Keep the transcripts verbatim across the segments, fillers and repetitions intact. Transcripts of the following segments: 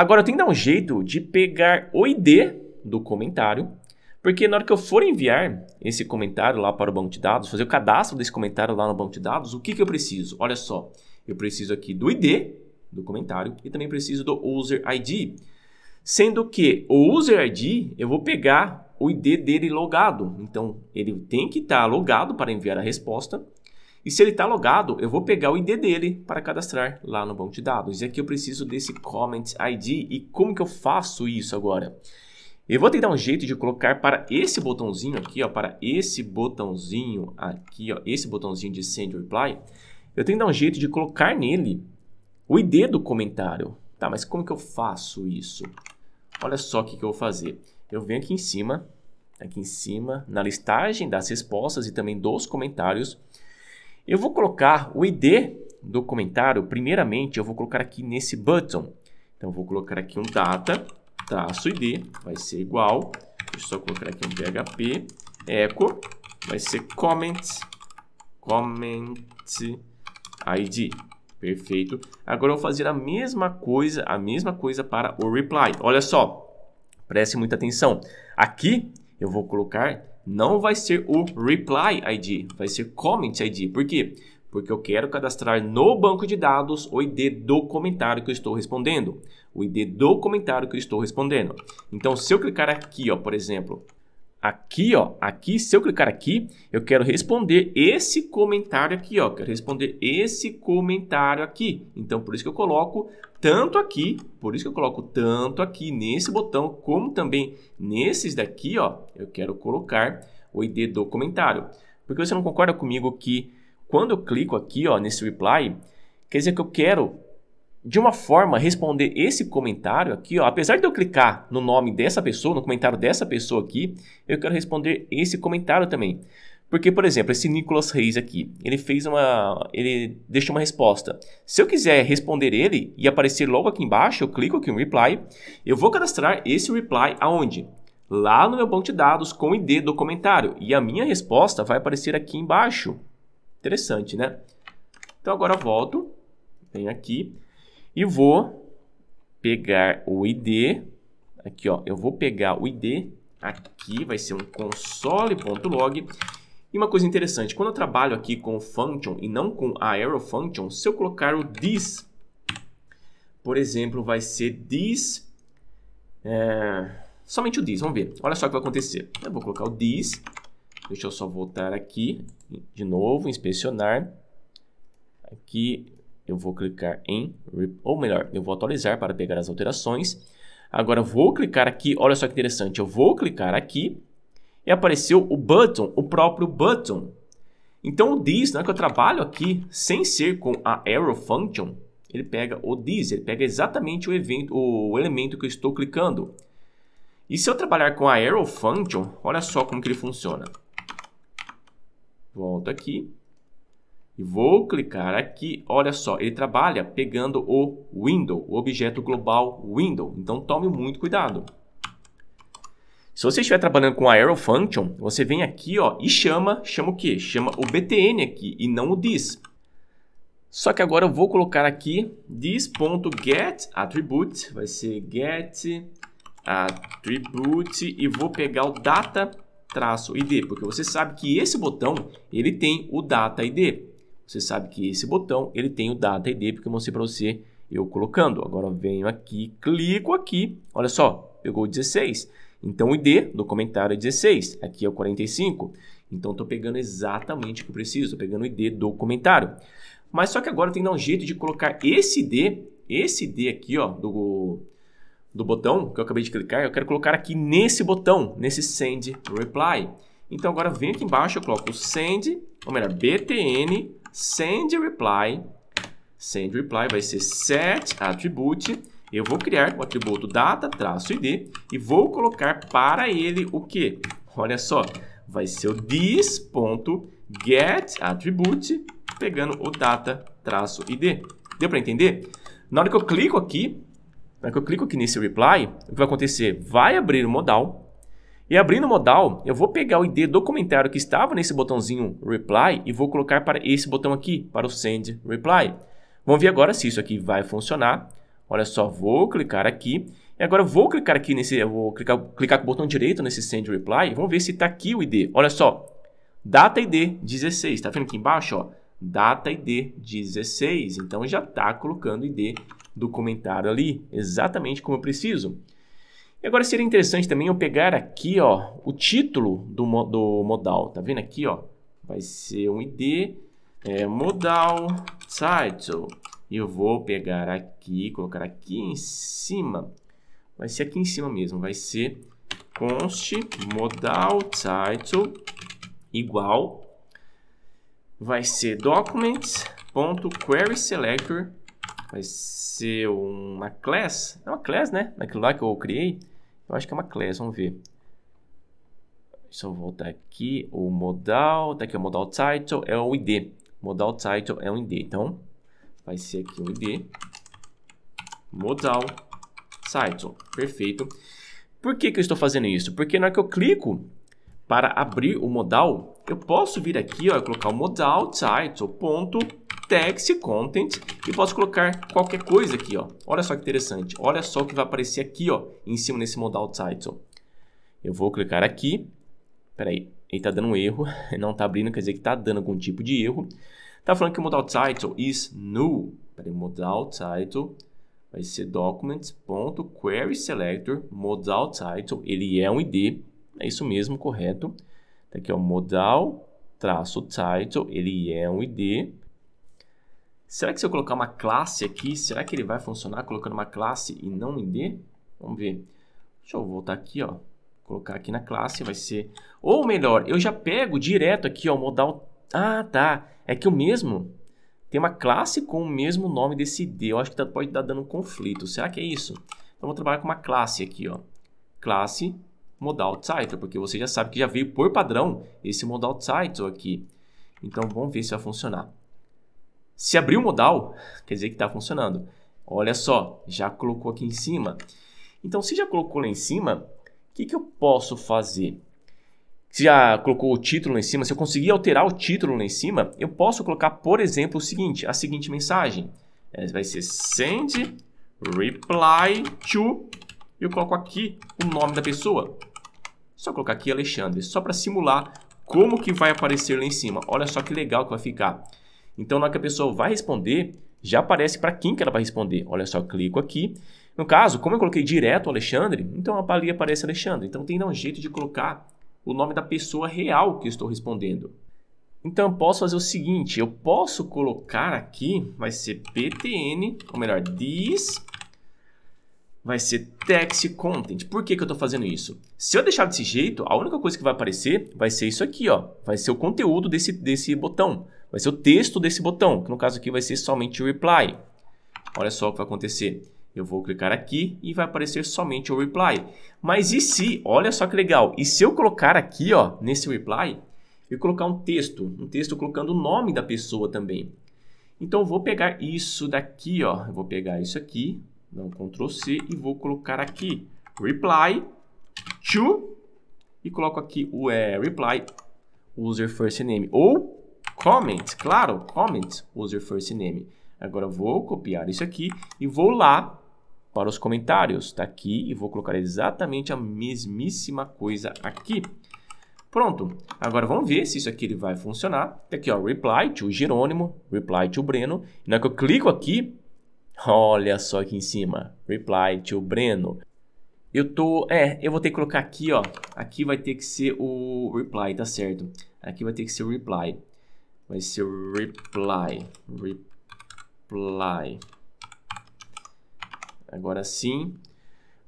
Agora eu tenho que dar um jeito de pegar o I D do comentário, porque na hora que eu for enviar esse comentário lá para o banco de dados, fazer o cadastro desse comentário lá no banco de dados, o que que eu preciso? Olha só, eu preciso aqui do I D do comentário e também preciso do User I D. Sendo que o User I D, eu vou pegar o I D dele logado. Então, ele tem que estar logado para enviar a resposta. E se ele está logado, eu vou pegar o I D dele para cadastrar lá no banco de dados. E aqui eu preciso desse Comment I D. E como que eu faço isso agora? Eu vou tentar um jeito de colocar para esse botãozinho aqui, ó, para esse botãozinho aqui, ó, esse botãozinho de Send Reply. Eu tenho que dar um jeito de colocar nele o I D do comentário. Tá, mas como que eu faço isso? Olha só o que, que eu vou fazer. Eu venho aqui em cima, aqui em cima, na listagem das respostas e também dos comentários. Eu vou colocar o I D do comentário, primeiramente eu vou colocar aqui nesse button. Então eu vou colocar aqui um data, traço I D, vai ser igual, deixa eu só colocar aqui um P H P, echo, vai ser comment, comment I D. Perfeito. Agora eu vou fazer a mesma coisa, a mesma coisa para o reply. Olha só, preste muita atenção. Aqui eu vou colocar, não vai ser o reply I D, vai ser comment I D. Por quê? Porque eu quero cadastrar no banco de dados o I D do comentário que eu estou respondendo. O I D do comentário que eu estou respondendo. Então, se eu clicar aqui, ó, por exemplo, aqui, ó, aqui, se eu clicar aqui, eu quero responder esse comentário aqui, ó, quero responder esse comentário aqui. Então, por isso que eu coloco tanto aqui, por isso que eu coloco tanto aqui nesse botão, como também nesses daqui, ó, eu quero colocar o I D do comentário. Porque você não concorda comigo que quando eu clico aqui, ó, nesse reply, quer dizer que eu quero de uma forma responder esse comentário aqui, ó, apesar de eu clicar no nome dessa pessoa, no comentário dessa pessoa aqui, eu quero responder esse comentário também. Porque, por exemplo, esse Nicolas Reis aqui, ele fez uma, ele deixou uma resposta. Se eu quiser responder ele e aparecer logo aqui embaixo, eu clico aqui em reply, eu vou cadastrar esse reply aonde? Lá no meu banco de dados com o I D do comentário, e a minha resposta vai aparecer aqui embaixo. Interessante, né? Então agora eu volto, venho aqui e vou pegar o I D, aqui ó, eu vou pegar o I D, aqui vai ser um console.log. E uma coisa interessante, quando eu trabalho aqui com function e não com a arrow function, se eu colocar o this, por exemplo, vai ser this, é, somente o this, vamos ver, olha só o que vai acontecer. Eu vou colocar o this, deixa eu só voltar aqui, de novo, inspecionar, aqui eu vou clicar em, ou melhor, eu vou atualizar para pegar as alterações. Agora eu vou clicar aqui, olha só que interessante, eu vou clicar aqui e apareceu o button, o próprio button. Então o this, na hora que eu trabalho aqui, sem ser com a arrow function, ele pega o this, ele pega exatamente o, evento, o elemento que eu estou clicando. E se eu trabalhar com a arrow function, olha só como que ele funciona. Volto aqui. E vou clicar aqui, olha só, ele trabalha pegando o window, o objeto global window. Então tome muito cuidado. Se você estiver trabalhando com a arrow function, você vem aqui ó, e chama, chama o quê? Chama o btn aqui e não o this. Só que agora eu vou colocar aqui this.getAttribute, vai ser getAttribute e vou pegar o data-id, porque você sabe que esse botão ele tem o data-id. Você sabe que esse botão ele tem o Data I D, porque eu mostrei para você eu colocando. Agora eu venho aqui, clico aqui, olha só, pegou dezesseis. Então o I D do comentário é dezesseis, aqui é o quarenta e cinco. Então estou pegando exatamente o que eu preciso, estou pegando o I D do comentário. Mas só que agora eu tenho que dar um jeito de colocar esse I D, esse I D aqui ó, do, do botão que eu acabei de clicar, eu quero colocar aqui nesse botão, nesse Send Reply. Então agora eu venho aqui embaixo, eu coloco o Send, ou melhor, btn, Send reply, send reply vai ser set attribute. Eu vou criar o atributo data-id e vou colocar para ele o que? Olha só, vai ser o this.getAttribute pegando o data-id. Deu para entender? Na hora que eu clico aqui, na hora que eu clico aqui nesse reply, o que vai acontecer? Vai abrir o modal. E abrindo o modal, eu vou pegar o I D do comentário que estava nesse botãozinho Reply e vou colocar para esse botão aqui, para o Send Reply. Vamos ver agora se isso aqui vai funcionar. Olha só, vou clicar aqui. E agora eu vou clicar aqui nesse... Eu vou clicar, clicar com o botão direito nesse Send Reply. Vamos ver se está aqui o I D. Olha só. Data I D dezesseis. Está vendo aqui embaixo? Ó, data I D dezesseis. Então já está colocando o I D do comentário ali. Exatamente como eu preciso. E agora seria interessante também eu pegar aqui, ó, o título do, do modal. Tá vendo aqui, ó? Vai ser um I D é, modal title. E eu vou pegar aqui, colocar aqui em cima. Vai ser aqui em cima mesmo. Vai ser const modal title igual. Vai ser documents.querySelector. Vai ser uma class. É uma class, né? Naquilo lá que eu criei. Eu acho que é uma class. Vamos ver. Só voltar aqui. O modal. Tá aqui o modal title. É o I D. Modal title é um I D. Então, vai ser aqui o I D. Modal title. Perfeito. Por que que eu estou fazendo isso? Porque na hora que eu clico para abrir o modal, eu posso vir aqui, ó, e colocar o modal title ponto text content e posso colocar qualquer coisa aqui, ó. Olha só que interessante. Olha só o que vai aparecer aqui, ó, em cima desse modal title. Eu vou clicar aqui. Espera aí, ele tá dando um erro. Não tá abrindo, quer dizer que tá dando algum tipo de erro. Tá falando que o modal title is new. Pera aí, modal title vai ser documents.querySelector modal title, ele é um I D. É isso mesmo, correto? Tá aqui, ó, modal traço title, ele é um I D. Será que se eu colocar uma classe aqui, será que ele vai funcionar colocando uma classe e não um I D? Vamos ver. Deixa eu voltar aqui, ó. Colocar aqui na classe, vai ser... Ou melhor, eu já pego direto aqui, ó, o modal... Ah, tá. É que o mesmo... Tem uma classe com o mesmo nome desse I D. Eu acho que pode estar dando um conflito. Será que é isso? Então, vou trabalhar com uma classe aqui, ó. Classe modal title, porque você já sabe que já veio por padrão esse modal title aqui. Então, vamos ver se vai funcionar. Se abrir o modal, quer dizer que está funcionando. Olha só, já colocou aqui em cima. Então, se já colocou lá em cima, o que que eu posso fazer? Se já colocou o título lá em cima, se eu conseguir alterar o título lá em cima, eu posso colocar, por exemplo, o seguinte, a seguinte mensagem. Vai ser send reply to, e eu coloco aqui o nome da pessoa. Só colocar aqui Alexandre, só para simular como que vai aparecer lá em cima. Olha só que legal que vai ficar. Então, na hora que a pessoa vai responder, já aparece para quem que ela vai responder. Olha só, clico aqui. No caso, como eu coloquei direto Alexandre, então ali aparece Alexandre. Então, tem um jeito de colocar o nome da pessoa real que eu estou respondendo. Então, eu posso fazer o seguinte. Eu posso colocar aqui, vai ser ptn, ou melhor, this, vai ser text content. Por que que eu estou fazendo isso? Se eu deixar desse jeito, a única coisa que vai aparecer vai ser isso aqui, ó. Vai ser o conteúdo desse, desse botão. Vai ser o texto desse botão, que no caso aqui vai ser somente o reply. Olha só o que vai acontecer. Eu vou clicar aqui e vai aparecer somente o reply. Mas e se, olha só que legal, e se eu colocar aqui, ó, nesse reply, eu colocar um texto, um texto colocando o nome da pessoa também. Então eu vou pegar isso daqui, ó, eu vou pegar isso aqui, dá um Ctrl C e vou colocar aqui reply to e coloco aqui o é, reply user first name ou comment, claro, comment, user first name. Agora eu vou copiar isso aqui e vou lá para os comentários, tá aqui, e vou colocar exatamente a mesmíssima coisa aqui. Pronto, agora vamos ver se isso aqui ele vai funcionar. Tá aqui, ó, reply to Jerônimo, reply to Breno. E na hora que eu clico aqui, olha só aqui em cima, reply to Breno. Eu tô, é, eu vou ter que colocar aqui, ó, aqui vai ter que ser o reply, tá certo? Aqui vai ter que ser o reply. Vai ser reply, reply. Agora sim.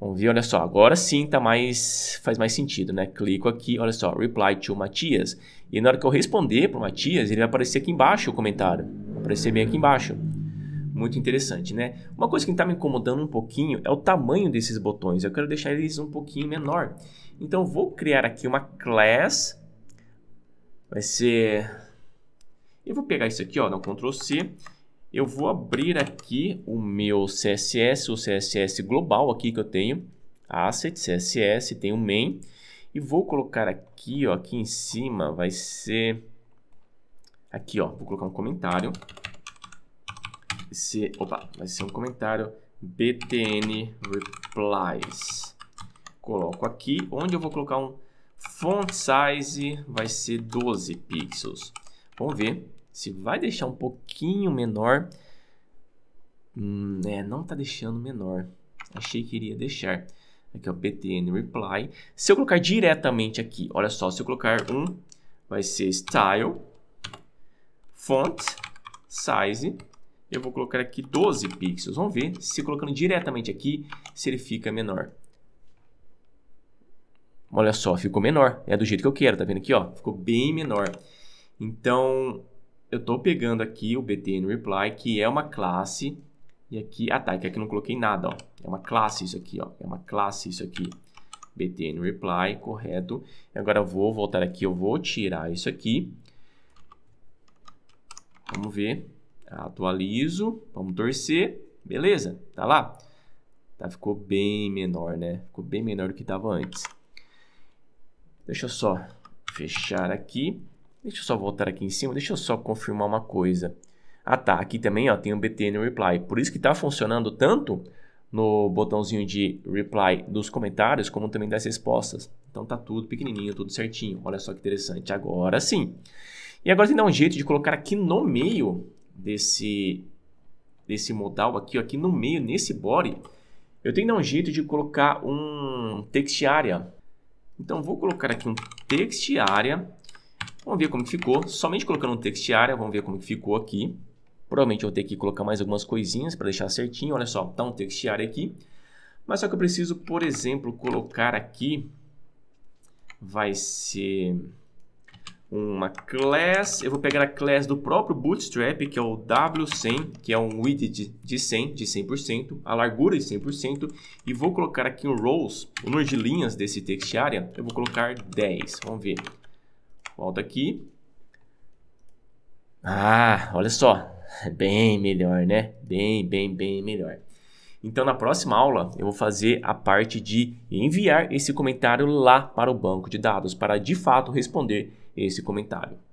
Vamos ver, olha só. Agora sim tá mais, faz mais sentido, né? Clico aqui, olha só, reply to Matias. E na hora que eu responder pro Matias, ele vai aparecer aqui embaixo o comentário. Vai aparecer bem aqui embaixo. Muito interessante, né? Uma coisa que tá me incomodando um pouquinho é o tamanho desses botões. Eu quero deixar eles um pouquinho menor. Então, eu vou criar aqui uma class. Vai ser... Eu vou pegar isso aqui, ó, dar um Ctrl C. Eu vou abrir aqui o meu C S S, o C S S global aqui que eu tenho. Asset, C S S, tem o main. E vou colocar aqui, ó, aqui em cima vai ser... Aqui, ó, vou colocar um comentário. Esse, opa, vai ser um comentário. btn replies. Coloco aqui, onde eu vou colocar um font size, vai ser doze pixels. Vamos ver se vai deixar um pouquinho menor. Hum, é, não tá deixando menor. Achei que iria deixar. Aqui é o btn reply. Se eu colocar diretamente aqui, olha só, se eu colocar um, vai ser style, font, size. Eu vou colocar aqui doze pixels. Vamos ver se colocando diretamente aqui, se ele fica menor. Olha só, ficou menor. É do jeito que eu quero, tá vendo aqui, ó? Ficou bem menor. Então, eu tô pegando aqui o btn reply, que é uma classe. E aqui, ah tá, aqui eu não coloquei nada, ó. É uma classe isso aqui, ó. É uma classe isso aqui. btn reply, correto. E agora eu vou voltar aqui, eu vou tirar isso aqui. Vamos ver. Atualizo, vamos torcer. Beleza, tá lá. Tá, ficou bem menor, né? Ficou bem menor do que tava antes. Deixa eu só fechar aqui. Deixa eu só voltar aqui em cima, deixa eu só confirmar uma coisa. Ah tá, aqui também ó, tem o btn reply, por isso que está funcionando tanto no botãozinho de reply dos comentários, como também das respostas. Então tá tudo pequenininho, tudo certinho, olha só que interessante, agora sim. E agora tem que dar um jeito de colocar aqui no meio desse, desse modal aqui, ó, aqui no meio, nesse body, eu tenho que dar um jeito de colocar um text area. Então vou colocar aqui um text area, vamos ver como que ficou, somente colocando um text area, vamos ver como que ficou aqui. Provavelmente eu vou ter que colocar mais algumas coisinhas para deixar certinho, olha só, tá um text area aqui. Mas só que eu preciso, por exemplo, colocar aqui, vai ser uma class, eu vou pegar a class do próprio Bootstrap, que é o W cem, que é um width de cem, de cem por cento, a largura de cem por cento, e vou colocar aqui um rows, o número de linhas desse text area, eu vou colocar dez, vamos ver. Volto aqui. Ah, olha só. Bem melhor, né? Bem, bem, bem melhor. Então, na próxima aula, eu vou fazer a parte de enviar esse comentário lá para o banco de dados, para de fato responder esse comentário.